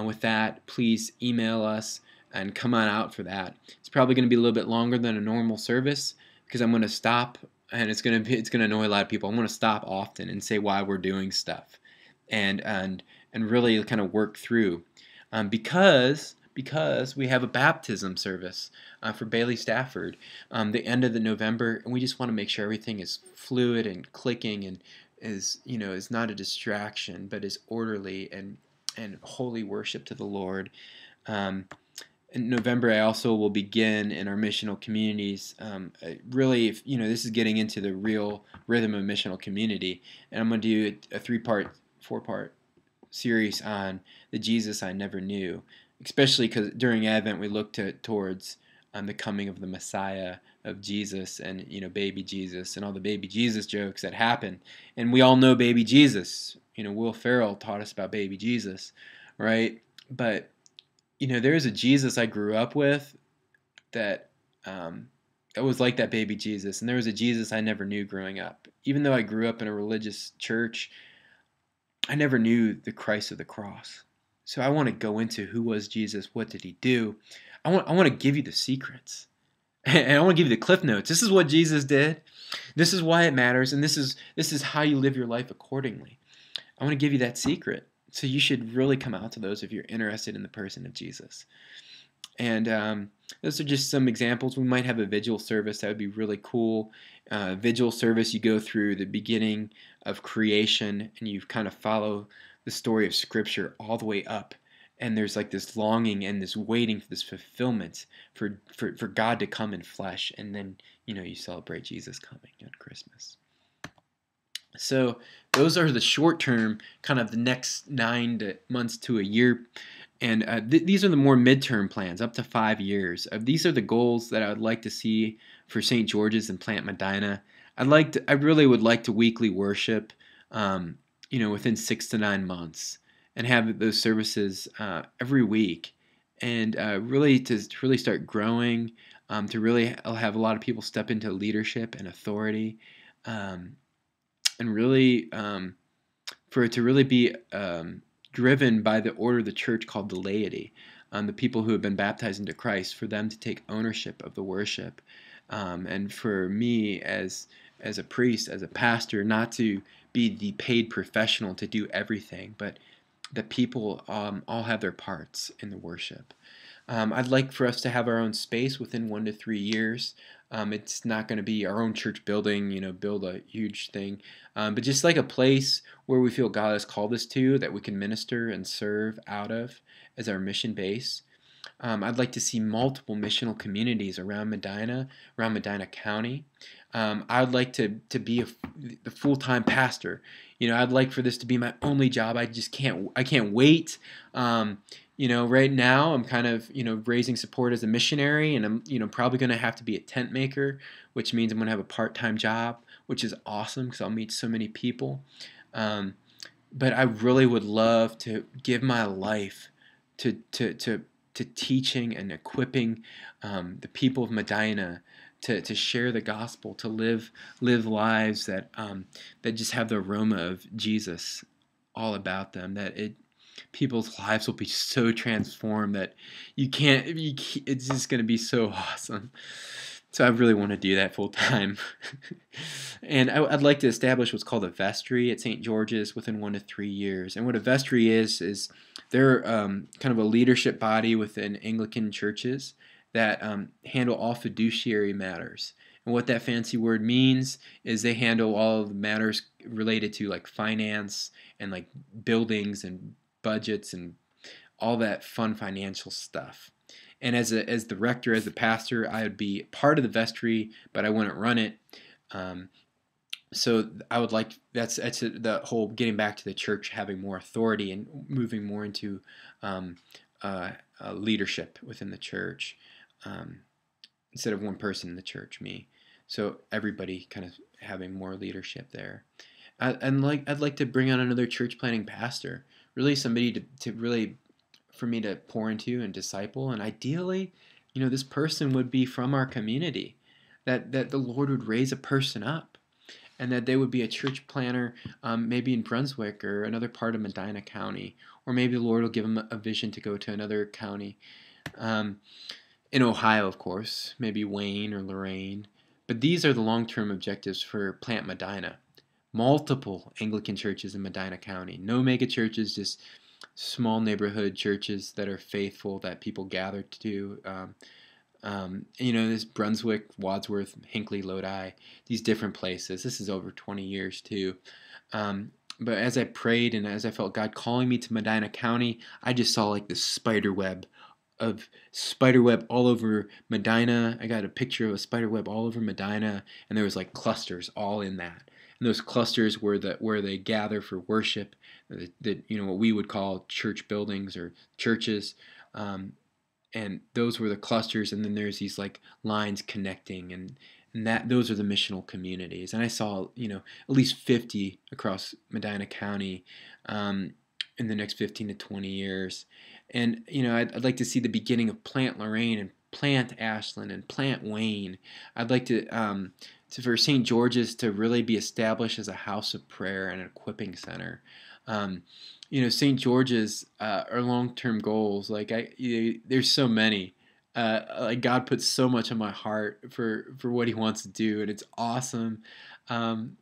with that, please email us and come on out for that. It's probably going to be a little bit longer than a normal service because I'm going to stop, and it's going to annoy a lot of people. I'm going to stop often and say why we're doing stuff, and really kind of work through because we have a baptism service for Bailey Stafford the end of November, and we just want to make sure everything is fluid and clicking and is not a distraction, but is orderly and holy worship to the Lord. In November, I also will begin in our missional communities. Really, this is getting into the real rhythm of missional community, and I'm going to do a four-part series on the Jesus I Never Knew. Especially because during Advent we look towards the coming of the Messiah of Jesus, and baby Jesus and all the baby Jesus jokes that happen, and we all know baby Jesus. Will Ferrell taught us about baby Jesus, right? But there is a Jesus I grew up with that that was like that baby Jesus, and there was a Jesus I never knew growing up. Even though I grew up in a religious church, I never knew the Christ of the cross. So I want to go into who was Jesus, what did he do. I want to give you the secrets, and I want to give you the cliff notes. This is what Jesus did. This is why it matters, and this is how you live your life accordingly. I want to give you that secret. So you should really come out to those if you're interested in the person of Jesus. And those are just some examples. We might have a vigil service. That would be really cool. Vigil service, you go through the beginning of creation, and you kind of follow the story of Scripture all the way up, and there's this longing and this waiting for this fulfillment for God to come in flesh, and then you celebrate Jesus coming on Christmas. So those are the short term, kind of the next 9 months to a year, and these are the more midterm plans, up to 5 years. These are the goals that I would like to see for St. George's and Plant Medina. I really would like to weekly worship. Within 6 to 9 months, and have those services every week, and really to start growing, to really have a lot of people step into leadership and authority, and really for it to really be driven by the order of the church called the laity, the people who have been baptized into Christ, for them to take ownership of the worship, and for me as a priest, as a pastor, not to be the paid professional to do everything, but the people all have their parts in the worship. I'd like for us to have our own space within 1 to 3 years. It's not going to be our own church building, build a huge thing, but just like a place where we feel God has called us to, that we can minister and serve out of as our mission base. I'd like to see multiple missional communities around Medina County. I would like to be the full-time pastor. I'd like for this to be my only job. I can't wait. Right now I'm kind of, raising support as a missionary, and I'm, probably going to have to be a tent maker, which means I'm going to have a part-time job, which is awesome because I'll meet so many people. But I really would love to give my life to to teaching and equipping the people of Medina to share the gospel, to live lives that just have the aroma of Jesus all about them, that people's lives will be so transformed that it's just going to be so awesome. So I really want to do that full time. And I'd like to establish what's called a vestry at St. George's within 1 to 3 years. And what a vestry is they're kind of a leadership body within Anglican churches that handle all fiduciary matters. And what that fancy word means is they handle all of the matters related to like finance and like buildings and budgets and all that fun financial stuff. And as the rector, as the pastor, I would be part of the vestry, but I wouldn't run it. So I would like, that's the whole getting back to the church having more authority and moving more into leadership within the church, instead of one person in the church, me. So everybody kind of having more leadership there. I'd like to bring on another church planting pastor, really somebody to really, for me to pour into and disciple, and ideally, you know, this person would be from our community, that the Lord would raise a person up, and that they would be a church planner, maybe in Brunswick or another part of Medina County, or maybe the Lord will give them a vision to go to another county, in Ohio, of course, maybe Wayne or Lorraine. But these are the long-term objectives for Plant Medina: multiple Anglican churches in Medina County, no mega churches, just small neighborhood churches that are faithful, that people gather to. You know, this Brunswick, Wadsworth, Hinckley, Lodi, these different places. This is over 20 years too. But as I prayed and as I felt God calling me to Medina County, I just saw like this spiderweb all over Medina. I got a picture of a spiderweb all over Medina, and there was like clusters all in that. And those clusters were where they gather for worship, you know, what we would call church buildings or churches, and those were the clusters. And then there's these like lines connecting, and those are the missional communities. And I saw, you know, at least 50 across Medina County in the next 15 to 20 years. And you know, I'd like to see the beginning of Plant Lorraine and Plant Ashland and Plant Wayne. I'd like to for St. George's to really be established as a house of prayer and an equipping center. You know, St. George's are long-term goals. Like there's so many. Like God puts so much on my heart for what He wants to do, and it's awesome. But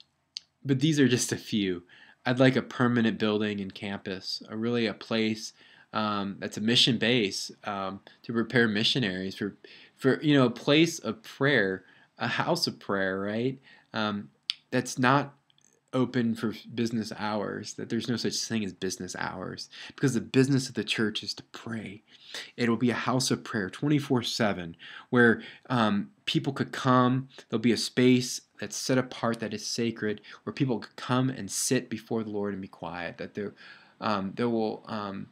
these are just a few. I'd like a permanent building and campus, a place that's a mission base, to prepare missionaries for you know, a place of prayer. A house of prayer, right? That's not open for business hours, that there's no such thing as business hours, because the business of the church is to pray. It'll be a house of prayer 24/7, where people could come. There'll be a space that's set apart, that is sacred, where people could come and sit before the Lord and be quiet, that there will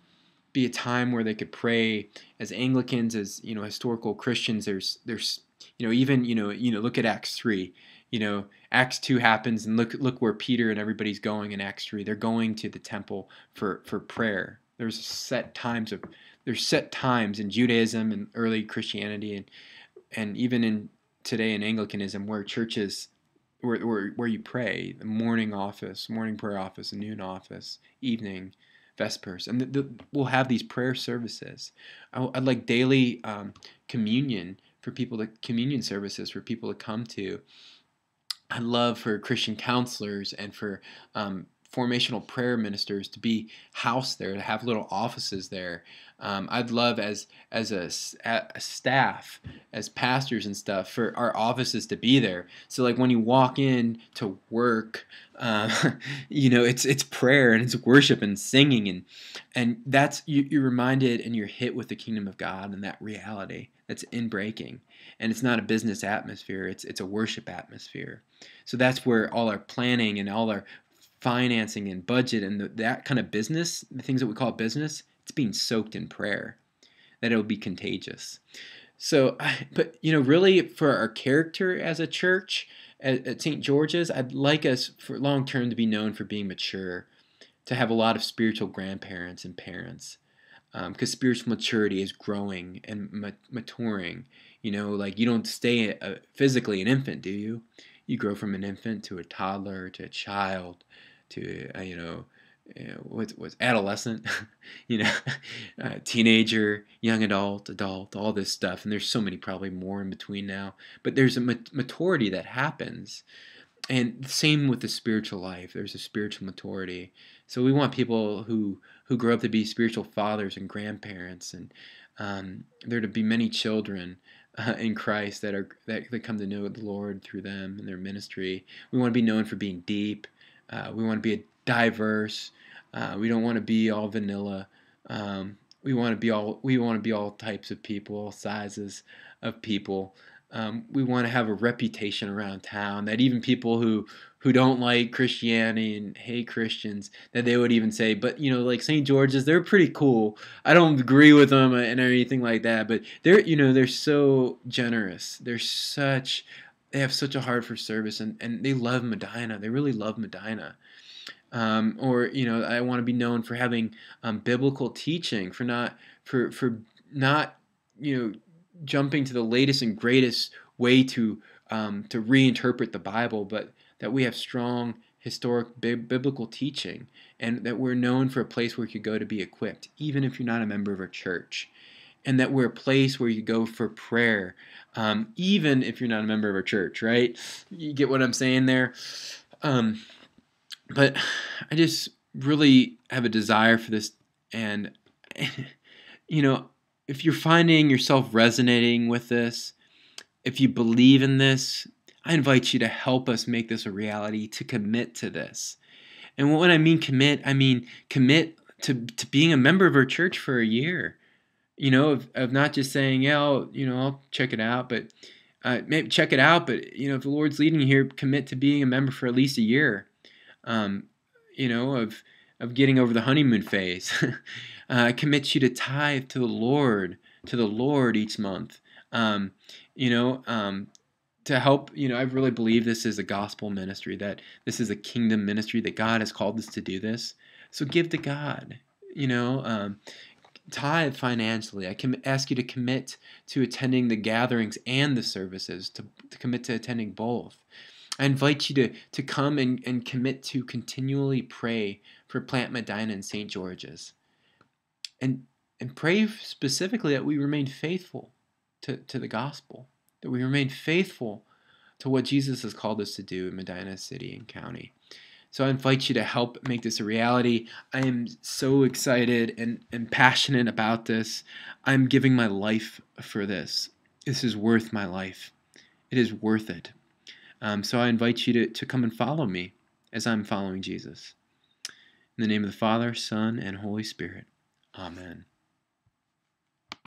be a time where they could pray. As Anglicans, as you know, historical Christians, there's you know, even you know, look at Acts 3. You know, Acts 2 happens, and look where Peter and everybody's going in Acts 3. They're going to the temple for prayer. There's set times in Judaism and early Christianity, and even in today in Anglicanism, where churches where you pray, the morning prayer office, the noon office, evening, Vespers, and we'll have these prayer services. I'd like daily communion services for people to come to. I'd love for Christian counselors and for formational prayer ministers to be housed there, to have little offices there. I'd love as a staff, as pastors and stuff, for our offices to be there. So like when you walk in to work, you know, it's prayer and it's worship and singing, and that's you're reminded and you're hit with the kingdom of God and that reality that's in breaking. And it's not a business atmosphere, it's a worship atmosphere. So that's where all our planning and all our financing and budget and that kind of business, the things that we call business, it's being soaked in prayer, that it'll be contagious. So, but you know, really for our character as a church at St. George's, I'd like us for long term to be known for being mature, to have a lot of spiritual grandparents and parents, because spiritual maturity is growing and maturing. You know, like, you don't stay physically an infant, do you? You grow from an infant to a toddler to a child to, what's adolescent, teenager, young adult, all this stuff. And there's so many probably more in between now. But there's a maturity that happens. And same with the spiritual life. There's a spiritual maturity. So we want people who grow up to be spiritual fathers and grandparents, and there to be many children in Christ that come to know the Lord through them and their ministry. We want to be known for being deep. We want to be diverse. We don't want to be all vanilla. We want to be all types of people, all sizes of people. We want to have a reputation around town that even people who don't like Christianity and hate Christians, that they would even say, but, like St. George's, they're pretty cool. I don't agree with them and anything like that, but they're so generous. They have such a heart for service, and they love Medina. They really love Medina. I want to be known for having biblical teaching, for not jumping to the latest and greatest way to reinterpret the Bible, but that we have strong historic biblical teaching, and that we're known for a place where you could go to be equipped, even if you're not a member of a church, and that we're a place where you go for prayer, even if you're not a member of a church, right? You get what I'm saying there? But I just really have a desire for this, and, if you're finding yourself resonating with this, if you believe in this, I invite you to help us make this a reality, to commit to this. And when I mean commit to being a member of our church for a year, of not just saying, yeah, I'll check it out, but maybe check it out. But, if the Lord's leading you here, commit to being a member for at least a year, of getting over the honeymoon phase. I commit you to tithe to the Lord each month. To help, I really believe this is a gospel ministry, that this is a kingdom ministry, that God has called us to do this. So give to God, tithe financially. I can ask you to commit to attending the gatherings and the services, to commit to attending both. I invite you to come and commit to continually pray for Plant Medina and St. George's. And pray specifically that we remain faithful to the gospel, that we remain faithful to what Jesus has called us to do in Medina City and County. So I invite you to help make this a reality. I am so excited and passionate about this. I'm giving my life for this. This is worth my life. It is worth it. So I invite you to come and follow me as I'm following Jesus. In the name of the Father, Son, and Holy Spirit. Amen.